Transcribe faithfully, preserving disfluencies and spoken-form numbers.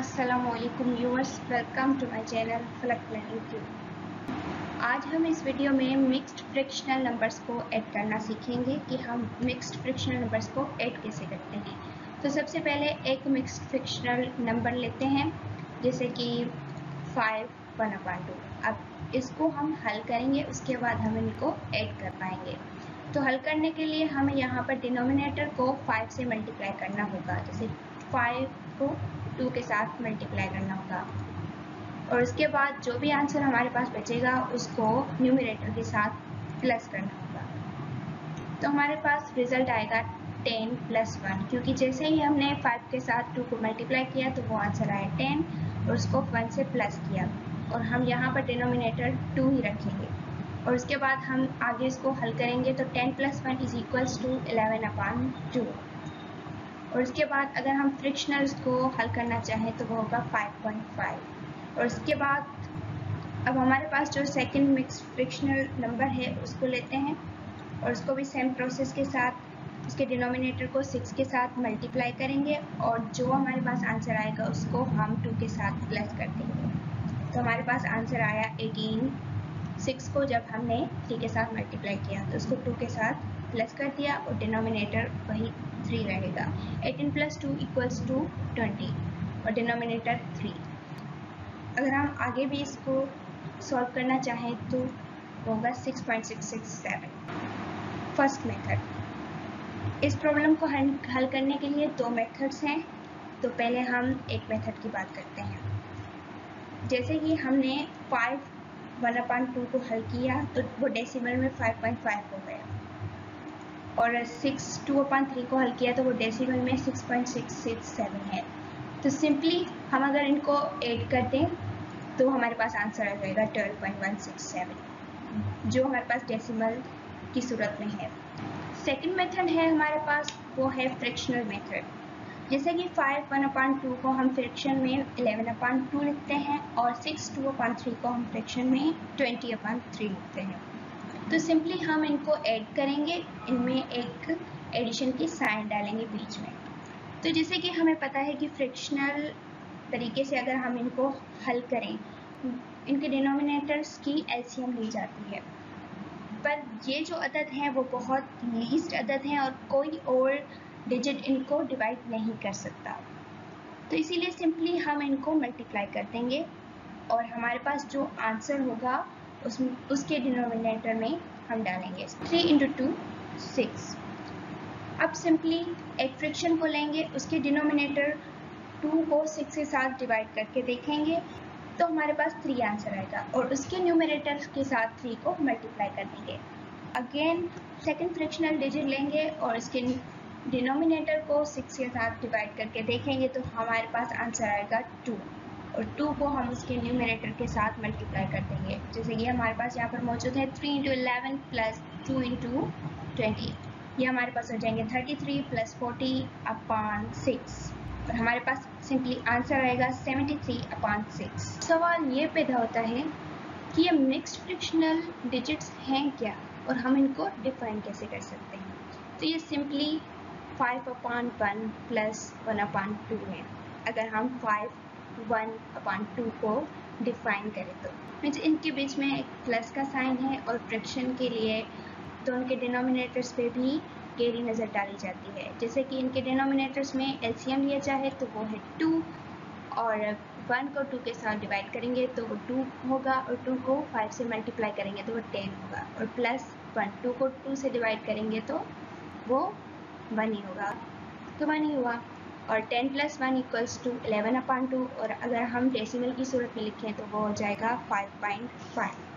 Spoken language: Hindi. अस्सलामुअलैकुम viewers, welcome to my channel flat today. आज हम इस वीडियो में मिक्स्ड फ्रिक्शनल नंबर्स को ऐड करना सीखेंगे कि हम मिक्स्ड फ्रिक्शनल नंबर्स को ऐड कैसे करते हैं। तो सबसे पहले एक मिक्स्ड फ्रिक्शनल नंबर लेते हैं, जैसे कि फाइव वन अपान टू। अब इसको हम हल करेंगे, उसके बाद हम इनको ऐड कर पाएंगे। तो हल करने के लिए हमें यहाँ पर डिनोमिनेटर को फाइव से मल्टीप्लाई करना होगा, जैसे फाइव को टू के साथ मल्टीप्लाई करना होगा, और उसके बाद जो भी आंसर हमारे पास बचेगा उसको न्यूमरेटर के साथ प्लस करना होगा। तो हमारे पास रिजल्ट आएगा टेन प्लस वन, क्योंकि जैसे ही हमने फाइव के साथ टू को मल्टीप्लाई किया तो वो आंसर आया टेन और उसको वन से प्लस किया, और हम यहाँ पर डिनोमिनेटर टू ही रखेंगे। और उसके बाद हम आगे इसको हल करेंगे, तो ten plus one is equals to eleven upon two. और उसके बाद अगर हम फ्रिक्शनल्स को हल करना चाहें तो वो होगा फाइव पॉइंट फाइव। और उसके बाद अब हमारे पास जो सेकंड मिक्स फ्रिक्शनल नंबर है उसको लेते हैं, और उसको भी सेम प्रोसेस के साथ उसके डिनोमिनेटर को सिक्स के साथ मल्टीप्लाई करेंगे, और जो हमारे पास आंसर आएगा उसको हम टू के साथ प्लस कर देंगे। तो हमारे पास आंसर आया एटीन। सिक्स को जब हमने थ्री के साथ मल्टीप्लाई किया तो उसको टू के साथ प्लस कर दिया, और डिनोमिनेटर वही थ्री रहेगा। Eighteen plus two equals to twenty और डिनोमिनेटर थ्री। अगर हम आगे भी इसको सॉल्व करना चाहें तो होगा six point six six seven. First method. इस प्रॉब्लम को हल करने के लिए दो मेथड्स हैं, तो पहले हम एक मेथड की बात करते हैं। जैसे कि हमने फाइव वन अपॉन टू को हल किया तो वो डेसिमल में फाइव पॉइंट फाइव हो गया, और सिक्स टू अपॉन थ्री को हल किया तो वो डेसिमल में six point six six seven है। तो सिंपली हम अगर इनको ऐड कर दें तो हमारे पास आंसर आ जाएगा twelve point one six seven, जो हमारे पास डेसिमल की सूरत में है। सेकंड मेथड है हमारे पास, वो है फ्रैक्शनल मेथड। जैसे कि फाइव वन अपॉन टू को हम फ्रैक्शन में इलेवन अपॉन टू लिखते हैं, और सिक्स टू अपॉन थ्री को हम फ्रैक्शन में ट्वेंटी अपॉन थ्री लिखते हैं। तो सिंपली हम इनको ऐड करेंगे, इनमें एक एडिशन की साइन डालेंगे बीच में। तो जैसे कि हमें पता है कि फ्रिक्शनल तरीके से अगर हम इनको हल करें, इनके डिनोमिनेटर्स की एलसीएम ली जाती है, पर ये जो अदद है वो बहुत लीस्ट अदद है और कोई और डिजिट इनको डिवाइड नहीं कर सकता। तो इसीलिए सिंपली हम इनको मल्टीप्लाई कर देंगे, और हमारे पास जो आंसर होगा उस, उसके डिनोमिनेटर में हम डालेंगे थ्री इंटू टू सिक्स। अब सिंपली एक फ्रिक्शन को लेंगे, उसके डिनोमिनेटर टू को सिक्स के साथ डिवाइड करके देखेंगे तो हमारे पास थ्री आंसर आएगा, और उसके न्यूमरेटर के साथ थ्री को मल्टीप्लाई कर देंगे। अगेन सेकंड फ्रिक्शनल डिजिट लेंगे और इसके डिनोमिनेटर को सिक्स के साथ डिवाइड करके देखेंगे तो हमारे पास आंसर आएगा टू, और टू को हम उसके न्यूमरेटर के साथ मल्टीप्लाई कर देंगे। जैसे कि हमारे पास यहाँ पर मौजूद है three into eleven plus two into twenty, ये हमारे पास हो जाएंगे thirty three plus forty upon six, और हमारे पास सिंपली आंसर आएगा सेवेंटी थ्री अपॉन सिक्स। सवाल ये पैदा होता है कि ये मिक्स्ड फ्रिक्शनल डिजिट्स हैं क्या, और हम इनको डिफाइन कैसे कर सकते हैं। तो ये simply five upon one plus one upon two है, अगर हम फाइव वन अपॉन टू को डिफाइन करें तो मीन्स इनके बीच में एक प्लस का साइन है, और फ्रैक्शन के लिए तो उनके डिनोमिनेटर्स पे भी गहरी नज़र डाली जाती है। जैसे कि इनके डिनोमिनेटर्स में एलसीएम लिया जाए तो वो है टू, और वन को टू के साथ डिवाइड करेंगे तो वो टू होगा, और टू को फाइव से मल्टीप्लाई करेंगे तो वो टेन होगा, और प्लस वन टू को टू से डिवाइड करेंगे तो वो वन ही होगा, तो वन ही हुआ। और ten plus one equals to eleven upon two, और अगर हम डेसिमल की सूरत में लिखें तो वो हो जाएगा फाइव पॉइंट फाइव।